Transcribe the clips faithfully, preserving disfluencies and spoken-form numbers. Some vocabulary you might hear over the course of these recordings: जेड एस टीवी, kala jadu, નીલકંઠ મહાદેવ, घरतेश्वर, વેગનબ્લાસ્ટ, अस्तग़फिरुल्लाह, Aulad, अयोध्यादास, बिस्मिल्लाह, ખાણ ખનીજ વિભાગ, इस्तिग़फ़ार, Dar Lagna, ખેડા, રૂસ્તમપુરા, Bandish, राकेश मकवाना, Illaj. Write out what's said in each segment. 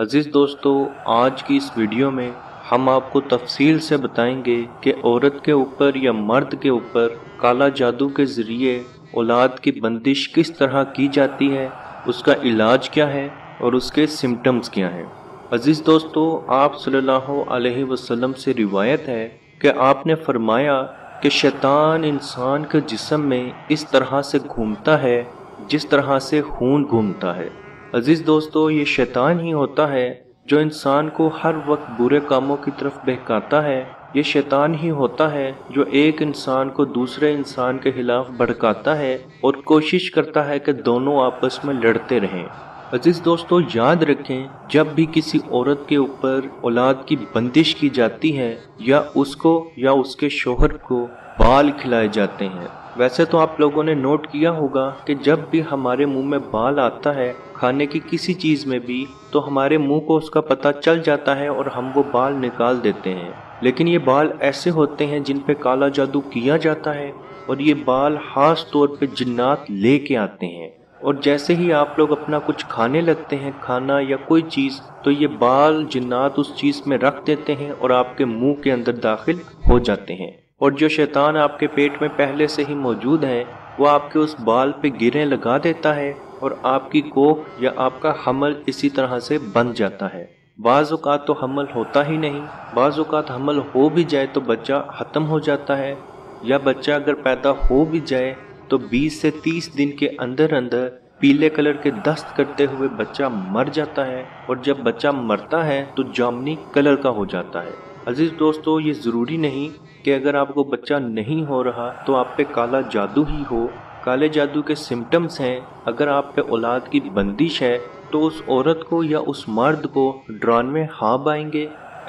अज़ीज़ दोस्तों, आज की इस वीडियो में हम आपको तफसील से बताएंगे कि औरत के ऊपर या मर्द के ऊपर काला जादू के ज़रिए औलाद की बंदिश किस तरह की जाती है, उसका इलाज क्या है और उसके सिम्टम्स क्या हैं। अज़ीज़ दोस्तों, आप सल्लल्लाहु अलैहि वसल्लम से रिवायत है कि आपने फरमाया कि शैतान इंसान के जिस्म में इस तरह से घूमता है जिस तरह से खून घूमता है। अज़ीज़ दोस्तों, ये शैतान ही होता है जो इंसान को हर वक्त बुरे कामों की तरफ बहकाता है। ये शैतान ही होता है जो एक इंसान को दूसरे इंसान के खिलाफ भड़काता है और कोशिश करता है कि दोनों आपस में लड़ते रहें। अज़ीज़ दोस्तों, याद रखें, जब भी किसी औरत के ऊपर औलाद की बंदिश की जाती है या उसको या उसके शोहर को बाल खिलाए जाते हैं, वैसे तो आप लोगों ने नोट किया होगा कि जब भी हमारे मुंह में बाल आता है खाने की किसी चीज़ में भी, तो हमारे मुंह को उसका पता चल जाता है और हम वो बाल निकाल देते हैं। लेकिन ये बाल ऐसे होते हैं जिन पे काला जादू किया जाता है और ये बाल खास तौर पे जिन्नात ले के आते हैं, और जैसे ही आप लोग अपना कुछ खाने लगते हैं, खाना या कोई चीज़, तो ये बाल जिन्नात उस चीज़ में रख देते हैं और आपके मुँह के अंदर दाखिल हो जाते हैं, और जो शैतान आपके पेट में पहले से ही मौजूद है वो आपके उस बाल पे गिरें लगा देता है और आपकी कोख या आपका हमल इसी तरह से बन जाता है। बाज़ औक़ात तो हमल होता ही नहीं, बाज़ औक़ात हमल हो भी जाए तो बच्चा ख़त्म हो जाता है, या बच्चा अगर पैदा हो भी जाए तो बीस से तीस दिन के अंदर अंदर पीले कलर के दस्त करते हुए बच्चा मर जाता है, और जब बच्चा मरता है तो जामुनी कलर का हो जाता है। अज़ीज़ दोस्तों, ये ज़रूरी नहीं कि अगर आपको बच्चा नहीं हो रहा तो आप पे काला जादू ही हो। काले जादू के सिम्टम्स हैं, अगर आप पे औलाद की बंदिश है तो उस औरत को या उस मर्द को ड्रामे ख्वाब आएंगे,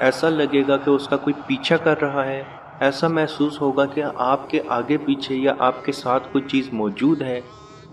ऐसा लगेगा कि उसका कोई पीछा कर रहा है, ऐसा महसूस होगा कि आपके आगे पीछे या आपके साथ कोई चीज़ मौजूद है।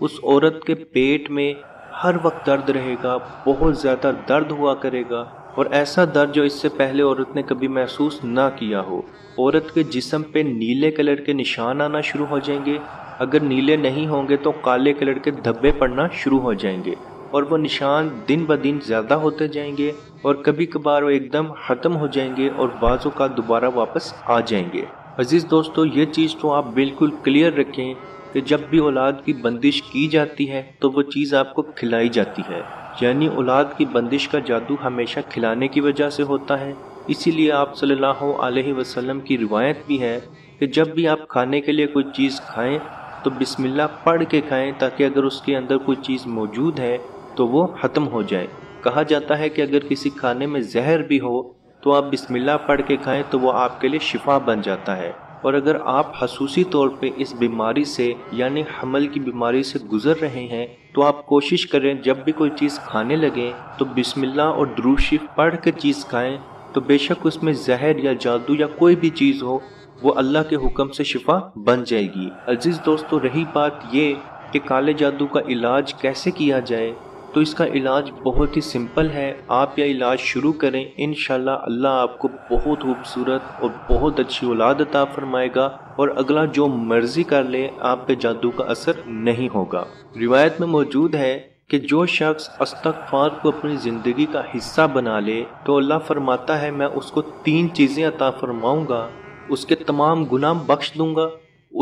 उस औरत के पेट में हर वक्त दर्द रहेगा, बहुत ज़्यादा दर्द हुआ करेगा, और ऐसा दर्द जो इससे पहले औरत ने कभी महसूस ना किया हो। औरत के जिस्म पे नीले कलर के निशान आना शुरू हो जाएंगे, अगर नीले नहीं होंगे तो काले कलर के धब्बे पड़ना शुरू हो जाएंगे, और वो निशान दिन ब दिन ज़्यादा होते जाएंगे और कभी कभार वो एकदम ख़त्म हो जाएंगे और बाज़ों का दोबारा वापस आ जाएंगे। अज़ीज़ दोस्तों, ये चीज़ तो आप बिल्कुल क्लियर रखें कि जब भी औलाद की बंदिश की जाती है तो वो चीज़ आपको खिलाई जाती है, यानी औलाद की बंदिश का जादू हमेशा खिलाने की वजह से होता है। इसीलिए आप सल्लल्लाहु अलैहि वसल्लम की रिवायत भी है कि जब भी आप खाने के लिए कोई चीज़ खाएं तो बिस्मिल्लाह पढ़ के खाएं, ताकि अगर उसके अंदर कोई चीज़ मौजूद है तो वो ख़त्म हो जाए। कहा जाता है कि अगर किसी खाने में जहर भी हो तो आप बिस्मिल्लाह पढ़ के खाएं तो वो आपके लिए शिफा बन जाता है, और अगर आप खसूसी तौर पे इस बीमारी से यानी हमल की बीमारी से गुज़र रहे हैं तो आप कोशिश करें जब भी कोई चीज़ खाने लगें तो बिस्मिल्लाह और दुरूद शरीफ पढ़ के चीज़ खाएं, तो बेशक उसमें जहर या जादू या कोई भी चीज़ हो वो अल्लाह के हुक्म से शिफा बन जाएगी। अज़ीज़ दोस्तों, रही बात ये कि काले जादू का इलाज कैसे किया जाए, तो इसका इलाज बहुत ही सिंपल है। आप यह इलाज शुरू करें, इंशाल्लाह अल्लाह आपको बहुत खूबसूरत और बहुत अच्छी औलाद अता फरमाएगा, और अगला जो मर्जी कर ले आप पे जादू का असर नहीं होगा। रिवायत में मौजूद है कि जो शख्स इस्तिग़फ़ार को अपनी ज़िंदगी का हिस्सा बना ले तो अल्लाह फरमाता है, मैं उसको तीन चीज़ें अता फरमाऊँगा, उसके तमाम गुनाह बख्श दूँगा,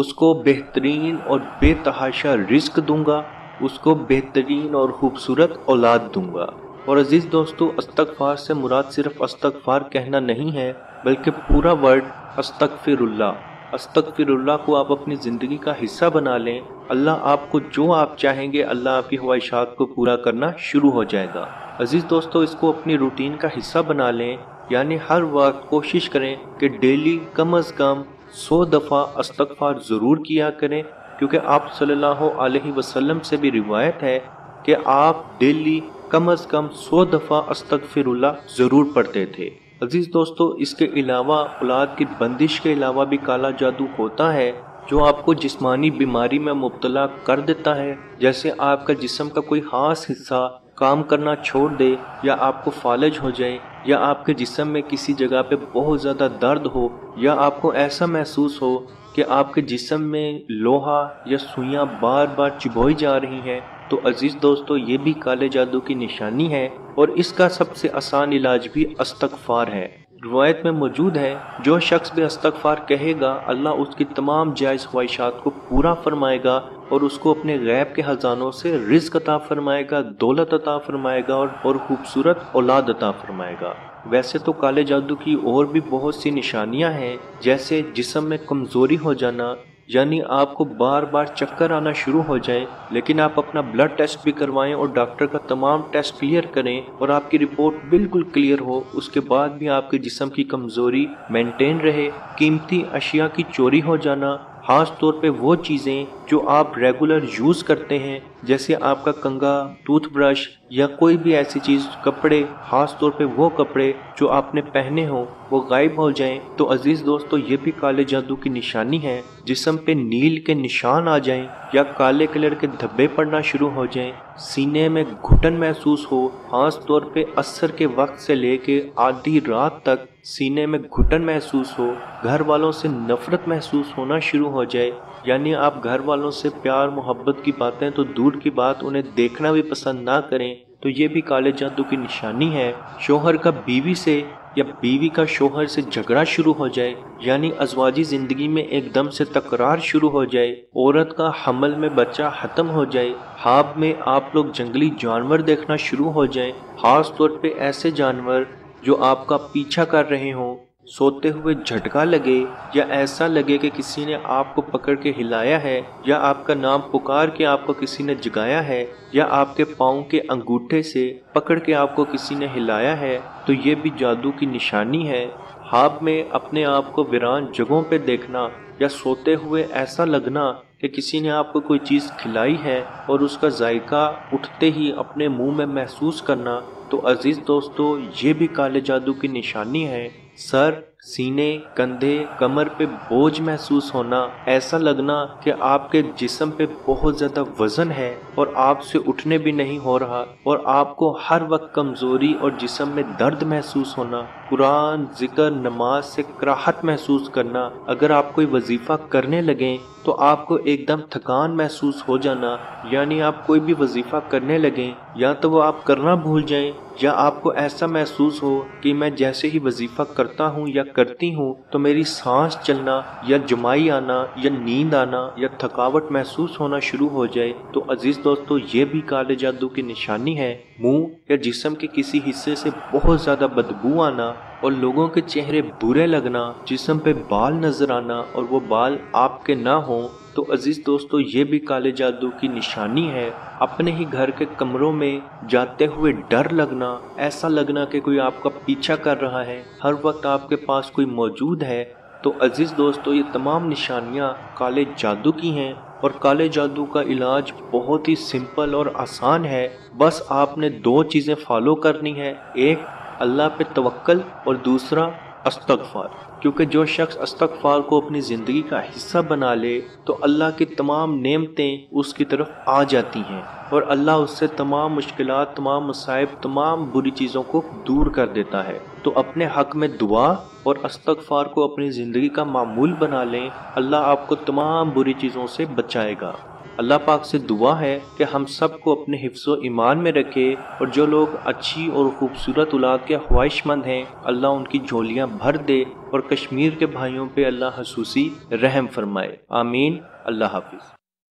उसको बेहतरीन और बेतहाशा रिस्क दूँगा, उसको बेहतरीन और ख़ूबसूरत औलाद दूंगा। और अज़ीज़ दोस्तों, इस्तिग़फ़ार से मुराद सिर्फ इस्तिग़फ़ार कहना नहीं है, बल्कि पूरा वर्ड अस्तग़फ़िरुल्लाह। अस्तग़फ़िरुल्लाह को आप अपनी ज़िंदगी का हिस्सा बना लें, अल्लाह आपको जो आप चाहेंगे अल्लाह आपकी ख्वाहिशात को पूरा करना शुरू हो जाएगा। अज़ीज़ दोस्तों, इसको अपनी रूटीन का हिस्सा बना लें, यानी हर वक्त कोशिश करें कि डेली कम अज़ कम सौ दफ़ा इस्तिग़फ़ार ज़रूर किया करें, क्योंकि आप सल्लल्लाहु अलैहि वसल्लम से भी रिवायत है कि आप डेली कम अज़ कम सौ दफ़ा अस्तगफिरुल्लाह ज़रूर पढ़ते थे। अज़ीज़ दोस्तों, इसके अलावा औलाद की बंदिश के अलावा भी काला जादू होता है जो आपको जिस्मानी बीमारी में मुब्तला कर देता है, जैसे आपका जिस्म का कोई ख़ास हिस्सा काम करना छोड़ दे, या आपको फालज हो जाए, या आपके जिस्म में किसी जगह पे बहुत ज़्यादा दर्द हो, या आपको ऐसा महसूस हो कि आपके जिस्म में लोहा या सुइयां बार बार चुभोई जा रही हैं, तो अजीज़ दोस्तों ये भी काले जादू की निशानी है और इसका सबसे आसान इलाज भी इस्तग़फ़ार है। रिवायत में मौजूद है, जो शख्स भी इस्तग़फ़ार कहेगा अल्लाह उसकी तमाम जायज़ ख्वाहिशात को पूरा फरमाएगा और उसको अपने गैब के ख़ज़ानों से रिज़्क़ अता फरमाएगा, दौलत अता फरमाएगा और, और खूबसूरत औलाद अता फरमाएगा। वैसे तो काले जादू की और भी बहुत सी निशानियां हैं, जैसे जिस्म में कमज़ोरी हो जाना, यानी आपको बार बार चक्कर आना शुरू हो जाए, लेकिन आप अपना ब्लड टेस्ट भी करवाएं और डॉक्टर का तमाम टेस्ट क्लियर करें और आपकी रिपोर्ट बिल्कुल क्लियर हो, उसके बाद भी आपके जिस्म की कमज़ोरी मेंटेन रहे। कीमती अशिया की चोरी हो जाना, ख़ास तौर पे वो चीज़ें जो आप रेगुलर यूज़ करते हैं, जैसे आपका कंघा, टूथब्रश या कोई भी ऐसी चीज़, कपड़े, ख़ास तौर पे वो कपड़े जो आपने पहने हो वो गायब हो जाएं, तो अज़ीज़ दोस्तों ये भी काले जादू की निशानी है। जिस्म पे नील के निशान आ जाएं या काले कलर के धब्बे पड़ना शुरू हो जाएं, सीने में घुटन महसूस हो, ख़ास तौर पे असर के वक्त से लेके आधी रात तक सीने में घुटन महसूस हो, घर वालों से नफरत महसूस होना शुरू हो जाए, यानी आप घर वालों से प्यार मोहब्बत की बातें तो दूर की बात, उन्हें देखना भी पसंद ना करें, तो ये भी काले जादू की निशानी है। शोहर का बीवी से या बीवी का शोहर से झगड़ा शुरू हो जाए, यानी अज़वाजी ज़िंदगी में एकदम से तकरार शुरू हो जाए। औरत का हमल में बच्चा ख़त्म हो जाए। ख्वाब में आप लोग जंगली जानवर देखना शुरू हो जाए, ख़ास तौर पे ऐसे जानवर जो आपका पीछा कर रहे हों, सोते हुए झटका लगे या ऐसा लगे कि किसी ने आपको पकड़ के हिलाया है या आपका नाम पुकार के आपको किसी ने जगाया है या आपके पाँव के अंगूठे से पकड़ के आपको किसी ने हिलाया है, तो ये भी जादू की निशानी है। ख्वाब में अपने आप को वीरान जगहों पे देखना या सोते हुए ऐसा लगना कि किसी ने आपको कोई चीज़ खिलाई है और उसका जायका उठते ही अपने मुंह में महसूस करना, तो अज़ीज़ दोस्तों ये भी काले जादू की निशानी है। सर, सीने, कंधे, कमर पे बोझ महसूस होना, ऐसा लगना कि आपके जिस्म पे बहुत ज़्यादा वज़न है और आपसे उठने भी नहीं हो रहा और आपको हर वक्त कमज़ोरी और जिस्म में दर्द महसूस होना। कुरान, जिक्र, नमाज से कराहत महसूस करना, अगर आप कोई वजीफ़ा करने लगें तो आपको एकदम थकान महसूस हो जाना, यानी आप कोई भी वजीफ़ा करने लगें या तो वो आप करना भूल जाएं या आपको ऐसा महसूस हो कि मैं जैसे ही वजीफ़ा करता हूँ या करती हूँ तो मेरी सांस चलना या जुमाई आना या नींद आना या थकावट महसूस होना शुरू हो जाए, तो अज़ीज़ दोस्तों ये भी काले जादू की निशानी है। मुंह या जिस्म के किसी हिस्से से बहुत ज़्यादा बदबू आना और लोगों के चेहरे बुरे लगना, जिस्म पे बाल नज़र आना और वो बाल आपके ना हों, तो अज़ीज़ दोस्तों ये भी काले जादू की निशानी है। अपने ही घर के कमरों में जाते हुए डर लगना, ऐसा लगना कि कोई आपका पीछा कर रहा है, हर वक्त आपके पास कोई मौजूद है, तो अज़ीज़ दोस्तों ये तमाम निशानियाँ काले जादू की हैं और काले जादू का इलाज बहुत ही सिंपल और आसान है। बस आपने दो चीज़ें फॉलो करनी है, एक अल्लाह पे तवक्कल और दूसरा इस्तग़फ़ार, क्योंकि जो शख्स इस्तग़फ़ार को अपनी ज़िंदगी का हिस्सा बना ले तो अल्लाह की तमाम नेमतें उसकी तरफ आ जाती हैं और अल्लाह उससे तमाम मुश्किलात, तमाम मसाइब, तमाम बुरी चीज़ों को दूर कर देता है। तो अपने हक़ में दुआ और इस्तग़फ़ार को अपनी ज़िंदगी का मामूल बना लें, अल्लाह आपको तमाम बुरी चीज़ों से बचाएगा। अल्लाह पाक से दुआ है कि हम सबको अपने हिफ्ज़ व ईमान में रखे और जो लोग अच्छी और ख़ूबसूरत औलाद के ख्वाहिशमंद हैं अल्लाह उनकी झोलियाँ भर दे और कश्मीर के भाइयों पे अल्लाह हुसूसी रहम फरमाए। आमीन। अल्लाह हाफिज़।